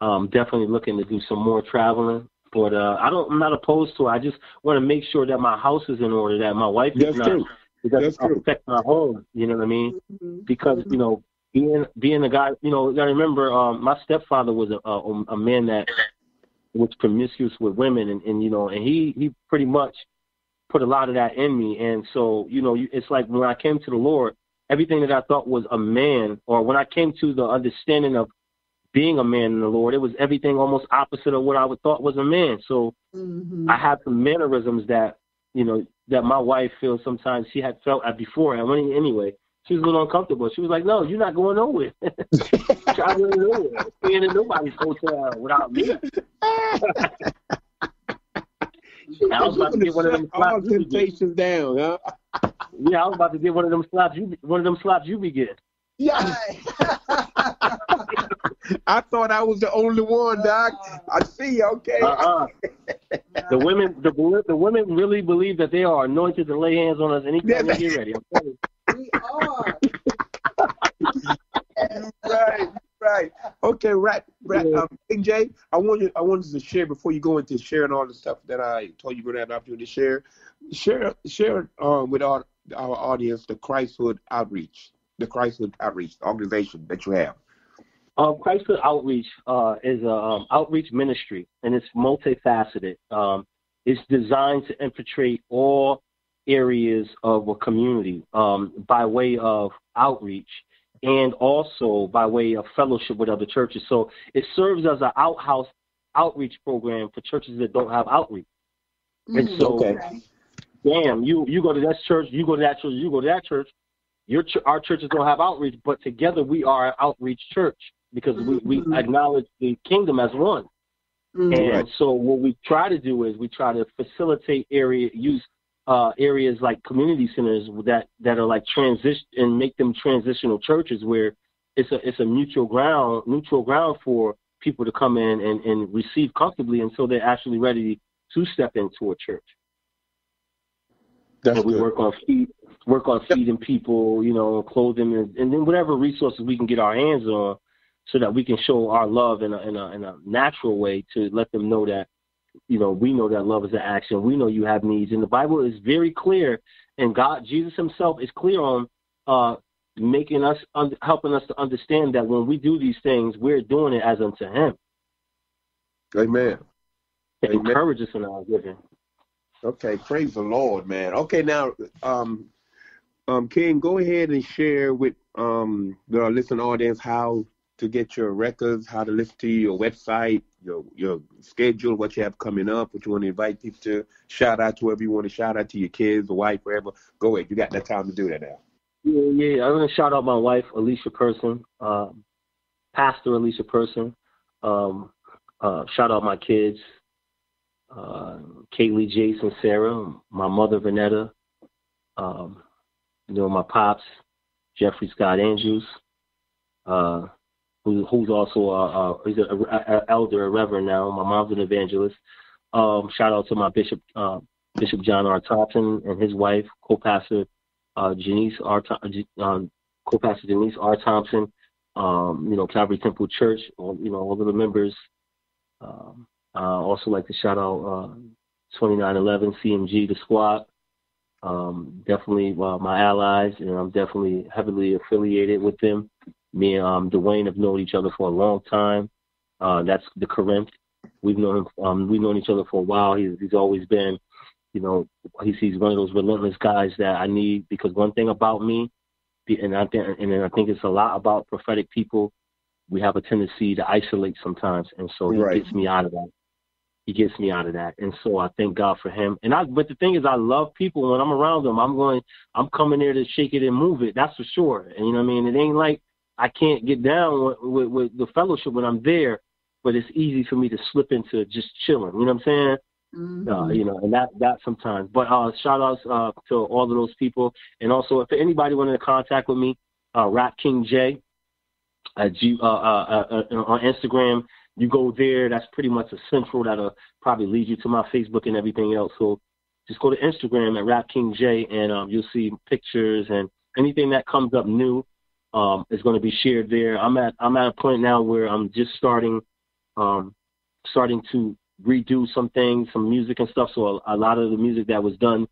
I'm definitely looking to do some more traveling. But I'm not opposed to it. I just want to make sure that my house is in order, that my wife is not. Because I protect my home. You know what I mean? Mm-hmm. Because being a guy, I remember my stepfather was a man that was promiscuous with women, and he pretty much put a lot of that in me. And so, it's like when I came to the Lord, everything that I thought was a man, or when I came to the understanding of being a man in the Lord, it was everything almost opposite of what I thought was a man. So I have some mannerisms that, that my wife feels sometimes she had felt at before. She was a little uncomfortable. She was like, "No, you're not going nowhere. Traveling nowhere, staying in nobody's hotel without me." I was about to get one of them slops. All temptations down, huh? Yeah, I was about to get one of them slops you be getting. Yeah. I thought I was the only one, Doc. I see. Okay. The women really believe that they are anointed to lay hands on us anytime they get ready. I'm telling you. We are. Right. Okay, Rap. King J, I wanted to share before you go into sharing all the stuff that I told you we're gonna have an opportunity to share. Share with our audience the Christhood Outreach organization that you have. Christhood Outreach is an outreach ministry, and it's multifaceted. It's designed to infiltrate all areas of a community by way of outreach and also by way of fellowship with other churches. So it serves as an outhouse outreach program for churches that don't have outreach. And so, damn, you go to this church, you go to that church, you go to that church. Our churches don't have outreach, but together we are an outreach church because we acknowledge the kingdom as one. And so what we try to do is we try to facilitate areas like community centers that are like transition and make them transitional churches where it's a neutral ground for people to come in and receive comfortably until they're actually ready to step into a church. That's good. We work on feeding people, clothing, and then whatever resources we can get our hands on, so that we can show our love in a natural way to let them know that, we know that love is an action. We know you have needs, and the Bible is very clear, and Jesus Himself is clear on helping us to understand that when we do these things, we're doing it as unto Him. Amen. It encourages us in our giving. Okay, praise the Lord, man. Okay, now, King, go ahead and share with the listening audience how to get your records, how to listen to your website, your schedule, what you have coming up, what you want to invite people to, shout out to whoever you want to shout out to, your kids, the wife, wherever. Go ahead. You got that time to do that now. Yeah. I'm going to shout out my wife, Alicia Person, Pastor Alicia Person. Shout out my kids. Kaylee, Jason, Sarah, my mother, Vanetta, my pops, Jeffrey Scott Andrews, who's also he's an elder, a reverend now. My mom's an evangelist. Shout out to my bishop, Bishop John R. Thompson, and his wife, co-pastor Denise R. Thompson. Calvary Temple Church. All of the members. I also like to shout out 2911 CMG, the squad. Definitely my allies, and I'm definitely heavily affiliated with them. Me and Dwayne have known each other for a long time. That's the Karim. We've known him. We've known each other for a while. He's always been, he's one of those relentless guys that I need, because one thing about me, and I think it's a lot about prophetic people, we have a tendency to isolate sometimes, and so he gets me out of that. He gets me out of that, and so I thank God for him. But the thing is, I love people. When I'm around them, I'm coming there to shake it and move it. That's for sure. And it ain't like I can't get down with the fellowship when I'm there, but it's easy for me to slip into just chilling. You know what I'm saying? Mm-hmm. And that sometimes. But shout outs to all of those people, and also if anybody wanted to contact with me, Rap King J. On Instagram, you go there. That's pretty much a central that'll probably lead you to my Facebook and everything else. So just go to Instagram at Rap King J, and you'll see pictures and anything that comes up new is going to be shared there. I'm at a point now where I'm just starting to redo some things, some music and stuff. So a lot of the music that was done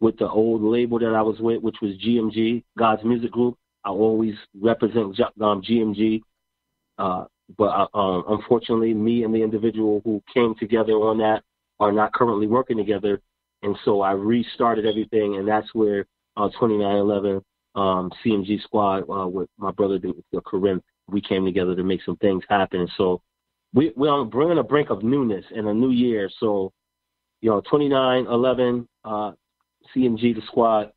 with the old label that I was with, which was GMG, God's Music Group. I always represent GMG, but unfortunately, me and the individual who came together on that are not currently working together, and so I restarted everything, and that's where 2911 CMG Squad with my brother Karim, we came together to make some things happen. And so we're on the brink of newness and a new year. So 2911 CMG the Squad.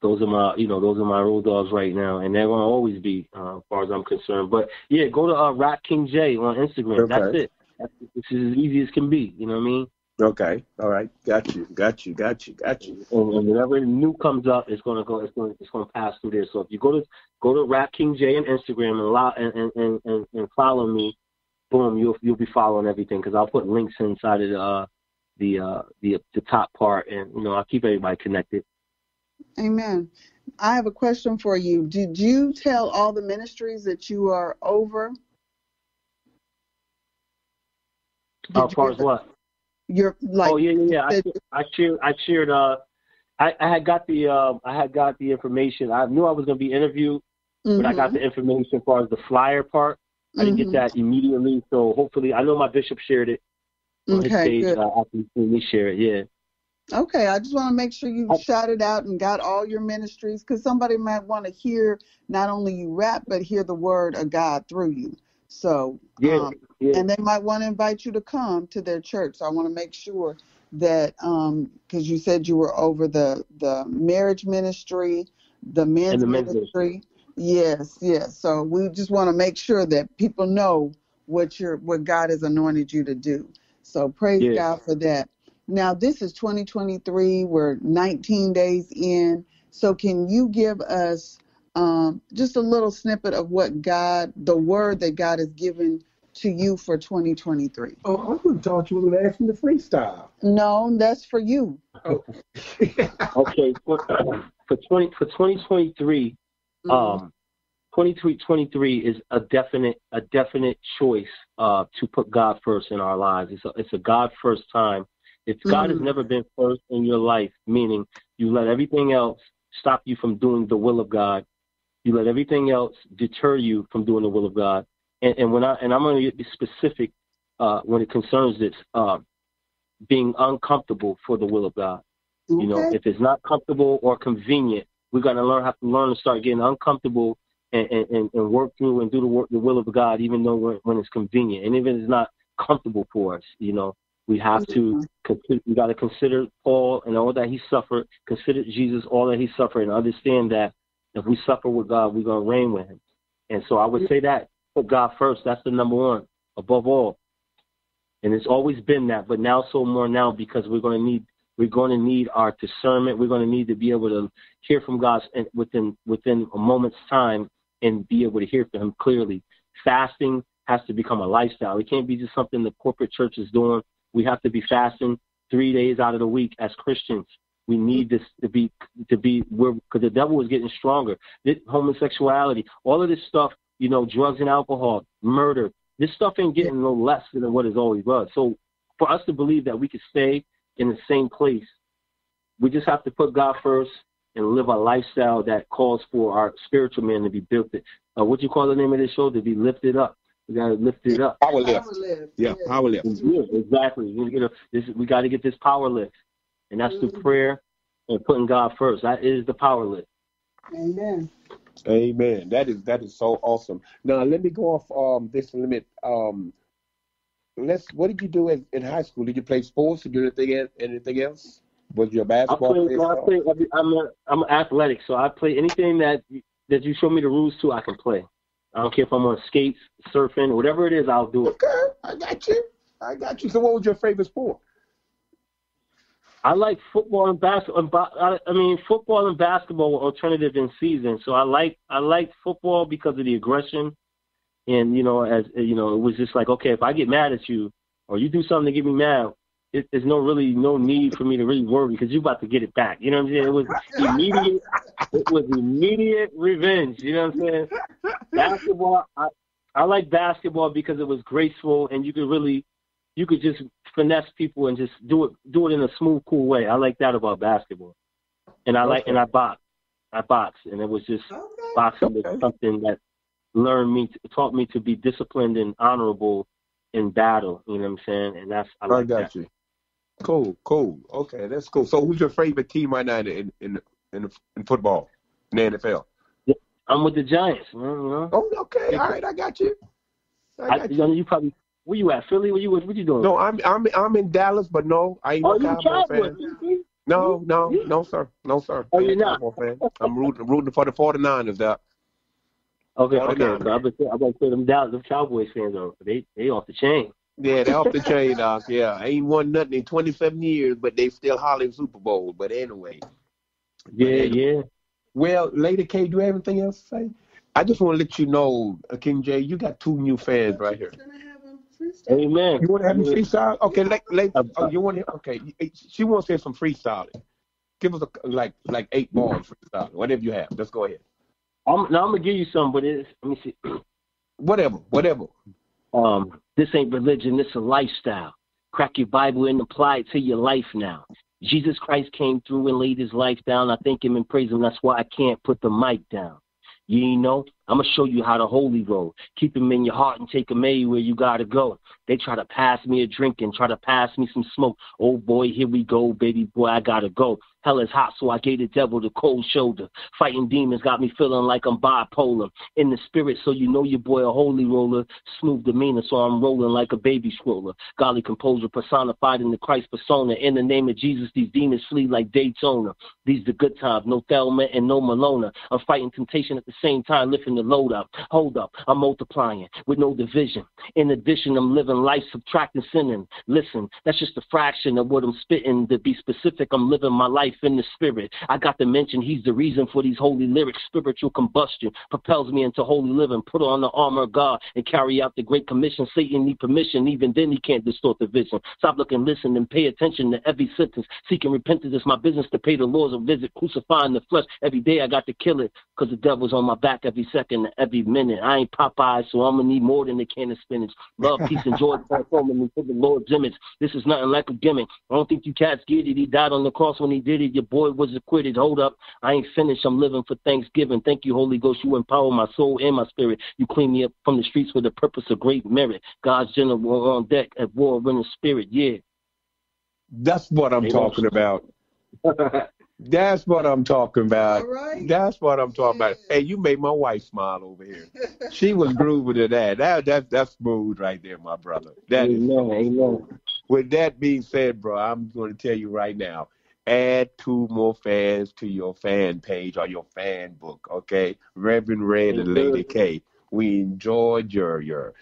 Those are my, those are my road dogs right now, and they're gonna always be, as far as I'm concerned. But yeah, go to Rap King J on Instagram. Okay. That's it. It's as easy as can be. You know what I mean? Okay. All right. Got you. And whenever new comes up, it's gonna pass through there. So if you go to Rap King J on Instagram and follow me, boom, you'll be following everything, because I'll put links inside of the top part, and I'll keep everybody connected. Amen. I have a question for you. Did you tell all the ministries that you are over? As far as what? You're like. Oh yeah. I cheered. I had got the information. I knew I was going to be interviewed But I got the information as far as the flyer part. I didn't get that immediately, so hopefully, I know my bishop shared it on his page. After we share it, yeah. Okay, I just want to make sure you shout it out and got all your ministries, because somebody might want to hear not only you rap, but hear the word of God through you. So, and they might want to invite you to come to their church. So I want to make sure that, because you said you were over the marriage ministry, the men's ministry. Yes, yes. So we just want to make sure that people know what God has anointed you to do. So praise God for that. Now, this is 2023. We're 19 days in. So can you give us just a little snippet of what God, the word that God has given to you for 2023? Oh, I would have thought you were going to ask me to freestyle. No, that's for you. Oh. Okay. For 2023. 23 is a definite choice to put God first in our lives. It's a God first time. If God has never been first in your life, meaning you let everything else stop you from doing the will of God, you let everything else deter you from doing the will of God. And I'm going to be specific when it concerns this, being uncomfortable for the will of God. Okay. You know, if it's not comfortable or convenient, we're going to have to learn to start getting uncomfortable and work through and do the will of God, even though when it's convenient and even if it's not comfortable for us. You know, we have to consider Paul and all that he suffered, consider Jesus, all that he suffered, and understand that if we suffer with God, we're going to reign with him. And so I would say that put God first. That's the number one above all. And it's always been that, but now so more now, because we're going to need our discernment. We're going to need to be able to hear from God within a moment's time and be able to hear from him clearly. Fasting has to become a lifestyle. It can't be just something the corporate church is doing. We have to be fasting 3 days out of the week as Christians. We need this to be where, because the devil is getting stronger. Homosexuality, all of this stuff, you know, drugs and alcohol, murder, this stuff ain't getting no less than what it always was. So for us to believe that we could stay in the same place, we just have to put God first and live a lifestyle that calls for our spiritual man to be built. What you call the name of this show? To be lifted up. We got to lift it up. Power lift. Yeah, power lift. Yeah, exactly. We got to get this power lift, and that's through prayer and putting God first. That is the power lift. Amen. Amen. That is so awesome. Now let me go off this limit. What did you do in high school? Did you play sports? Did you do anything else? Was you a basketball player? I'm athletic, so I play anything that you show me the rules to, I can play. I don't care if I'm on skates, surfing, whatever it is, I'll do it. Okay, I got you. So what was your favorite sport? I like football and basketball. I mean, football and basketball were alternative in season, so I like football because of the aggression. And, you know, as you know, it was just like, okay, if I get mad at you or you do something to get me mad, there's no need for me to really worry because you're about to get it back. You know what I'm saying? It was immediate revenge. You know what I'm saying? Basketball, I like basketball because it was graceful and you could just finesse people and just do it in a smooth, cool way. I like that about basketball. And I box. I box, and it was just boxing was something that taught me to be disciplined and honorable in battle. You know what I'm saying? And that's I got you. Cool. Okay, that's cool. So, who's your favorite team right now in football, in the NFL? I'm with the Giants. You know? Oh, okay. All right, I got you. You probably. Where you at? Philly? What you doing? No, I'm in Dallas, but no, I ain't a Cowboys fan. No, sir. Oh, you're not. I'm rooting for the 49ers, Doc. Okay. So I've been saying them Cowboys fans are they off the chain. Yeah, they off the chain, Doc. Yeah, ain't won nothing in 27 years, but they still hollering Super Bowl. But anyway. Yeah. Well, Lady K, do you have anything else to say? I just want to let you know, King J, you got two new fans right here. Amen. You want to have me freestyle? Okay, she wants to have some freestyling. Give us like 8 bars freestyling, whatever you have. Let's go ahead. I'm gonna give you some, but let me see. Whatever. This ain't religion. This a lifestyle. Crack your Bible and apply it to your life now. Jesus Christ came through and laid his life down. I thank him and praise him. That's why I can't put the mic down. You ain't know? I'm going to show you how the holy roll. Keep them in your heart and take them anywhere you got to go. They try to pass me a drink and try to pass me some smoke. Oh, boy, here we go, baby boy, I got to go. Hell is hot, so I gave the devil the cold shoulder. Fighting demons got me feeling like I'm bipolar. In the spirit, so you know your boy a holy roller. Smooth demeanor, so I'm rolling like a baby stroller. Godly composure personified in the Christ persona. In the name of Jesus, these demons flee like Daytona. These the good times, no Thelma and no Malona. I'm fighting temptation at the same time, lifting the load up. Hold up, I'm multiplying with no division. In addition, I'm living life, subtracting, sinning. Listen, that's just a fraction of what I'm spitting. To be specific, I'm living my life in the spirit. I got to mention he's the reason for these holy lyrics. Spiritual combustion propels me into holy living. Put on the armor of God and carry out the great commission. Satan need permission. Even then he can't distort the vision. Stop looking, listen, and pay attention to every sentence. Seeking repentance is my business to pay the Lord's a visit. Crucifying the flesh every day. I got to kill it because the devil's on my back every second and every minute. I ain't Popeye, so I'm going to need more than a can of spinach. Love, peace, and joy transforming me to the Lord's image. This is nothing like a gimmick. I don't think you cats get it. He died on the cross when he did it. Your boy was acquitted. Hold up. I ain't finished. I'm living for Thanksgiving. Thank you, Holy Ghost. You empower my soul and my spirit. You clean me up from the streets for the purpose of great merit. God's general on deck at war in the spirit. Yeah. That's what I'm talking about. That's what I'm talking about. Right. That's what I'm talking about. Hey, you made my wife smile over here. She was grooving to that. That's smooth right there, my brother. That is smooth. With that being said, bro, I'm going to tell you right now, add 2 more fans to your fan page or your fan book, okay? Reverend Red and Lady K. We enjoyed your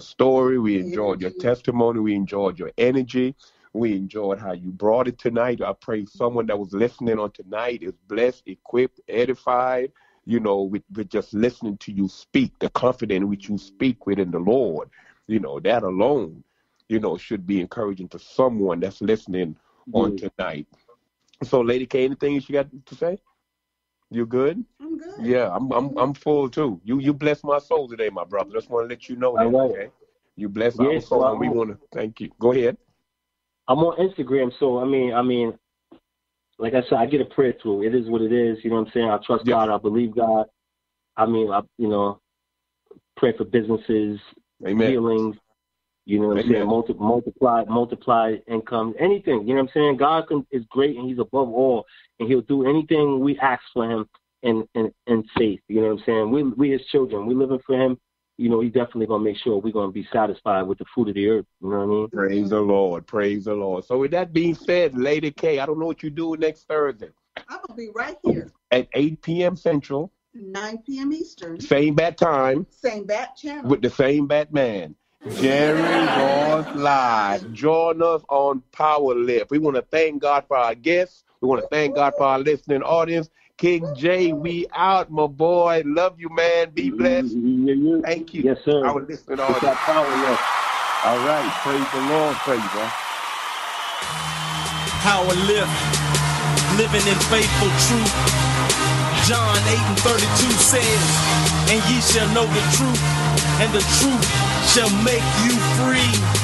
story. We enjoyed your testimony. We enjoyed your energy. We enjoyed how you brought it tonight. I pray someone that was listening on tonight is blessed, equipped, edified, you know, with just listening to you speak, the confidence in which you speak within the Lord. You know, that alone, you know, should be encouraging to someone that's listening on tonight. So, Lady K, anything you got to say? You good? I'm good. Yeah, I'm full too. You bless my soul today, my brother. Just want to let you know that, okay? You bless our soul, and we want to thank you. Go ahead. I'm on Instagram, so I mean, like I said, I get a prayer through. It is what it is. You know what I'm saying? I trust God. I believe God. I mean, I pray for businesses, healings. You know what I'm saying? Multiply income, anything. You know what I'm saying? God is great, and he's above all, and he'll do anything we ask for him in faith. You know what I'm saying? We his children, we living for him. You know, he's definitely going to make sure we're going to be satisfied with the fruit of the earth. You know what I mean? Praise the Lord. Praise the Lord. So with that being said, Lady K, I don't know what you do next Thursday. I'm going to be right here. At 8 p.m. Central. 9 p.m. Eastern. Same bat time. Same bat channel. With the same Batman. Jerry Royce Live. Join us on Power Lift. We want to thank God for our guests. We want to thank God for our listening audience. King J, we out, my boy. Love you, man. Be blessed. Thank you. Yes, sir. Our listening audience. Power Lift. All right. Praise the Lord. Praise God. Power Lift. Living in faithful truth. John 8:32 says, and ye shall know the truth, and the truth shall make you free.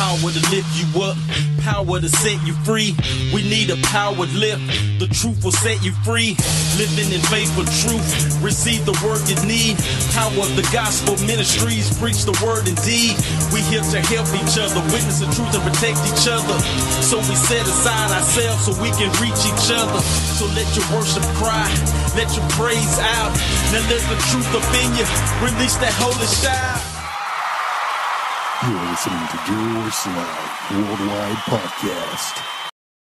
Power to lift you up, power to set you free. We need a power lift, the truth will set you free. Living in faithful truth, receive the word you need. Power of the gospel ministries, preach the word indeed. We here to help each other, witness the truth and protect each other. So we set aside ourselves so we can reach each other. So let your worship cry, let your praise out. Now let the truth up in you, release that holy shout. You're listening to Jerry Royce Live Worldwide Podcast.